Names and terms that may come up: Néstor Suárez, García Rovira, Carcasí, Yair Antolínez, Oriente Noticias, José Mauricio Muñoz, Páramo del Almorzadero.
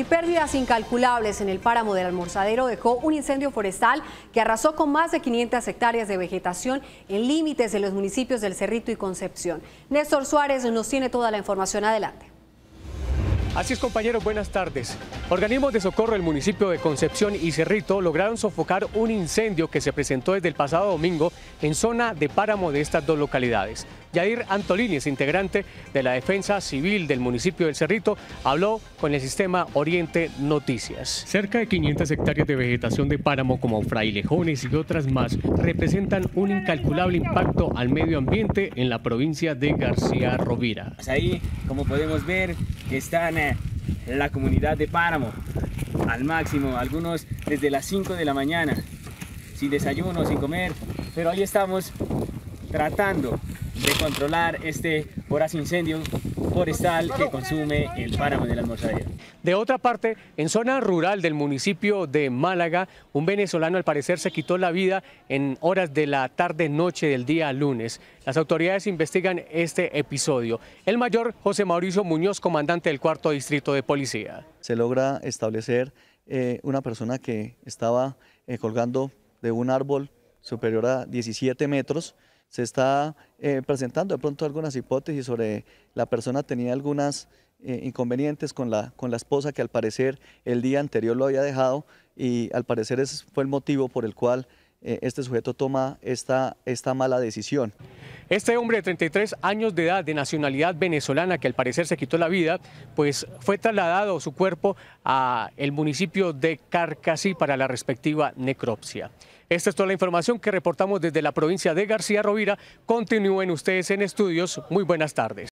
y pérdidas incalculables en el páramo del Almorzadero dejó un incendio forestal que arrasó con más de 500 hectáreas de vegetación en límites de los municipios del Cerrito y Concepción. Néstor Suárez nos tiene toda la información. Adelante. Así es, compañeros, buenas tardes. Organismos de socorro del municipio de Concepción y Cerrito lograron sofocar un incendio que se presentó desde el pasado domingo en zona de páramo de estas dos localidades. Yair Antolínez, integrante de la Defensa Civil del municipio del Cerrito, habló con el sistema Oriente Noticias. Cerca de 500 hectáreas de vegetación de páramo como frailejones y otras más representan un incalculable impacto al medio ambiente en la provincia de García Rovira. Ahí, como podemos ver, están la comunidad de páramo al máximo, algunos desde las 5 de la mañana, sin desayuno, sin comer, pero ahí estamos tratando de controlar este voraz incendio forestal que consume el páramo del Almorzadero. De otra parte, en zona rural del municipio de Málaga, un venezolano al parecer se quitó la vida en horas de la tarde-noche del día lunes. Las autoridades investigan este episodio. El mayor José Mauricio Muñoz, comandante del 4º Distrito de Policía. Se logra establecer una persona que estaba colgando de un árbol superior a 17 metros. Se está presentando de pronto algunas hipótesis sobre la persona tenía algunas inconvenientes con la esposa que al parecer el día anterior lo había dejado, y al parecer ese fue el motivo por el cual este sujeto toma esta mala decisión. Este hombre de 33 años de edad, de nacionalidad venezolana, que al parecer se quitó la vida, pues fue trasladado su cuerpo al municipio de Carcasí para la respectiva necropsia. Esta es toda la información que reportamos desde la provincia de García Rovira. Continúen ustedes en estudios. Muy buenas tardes.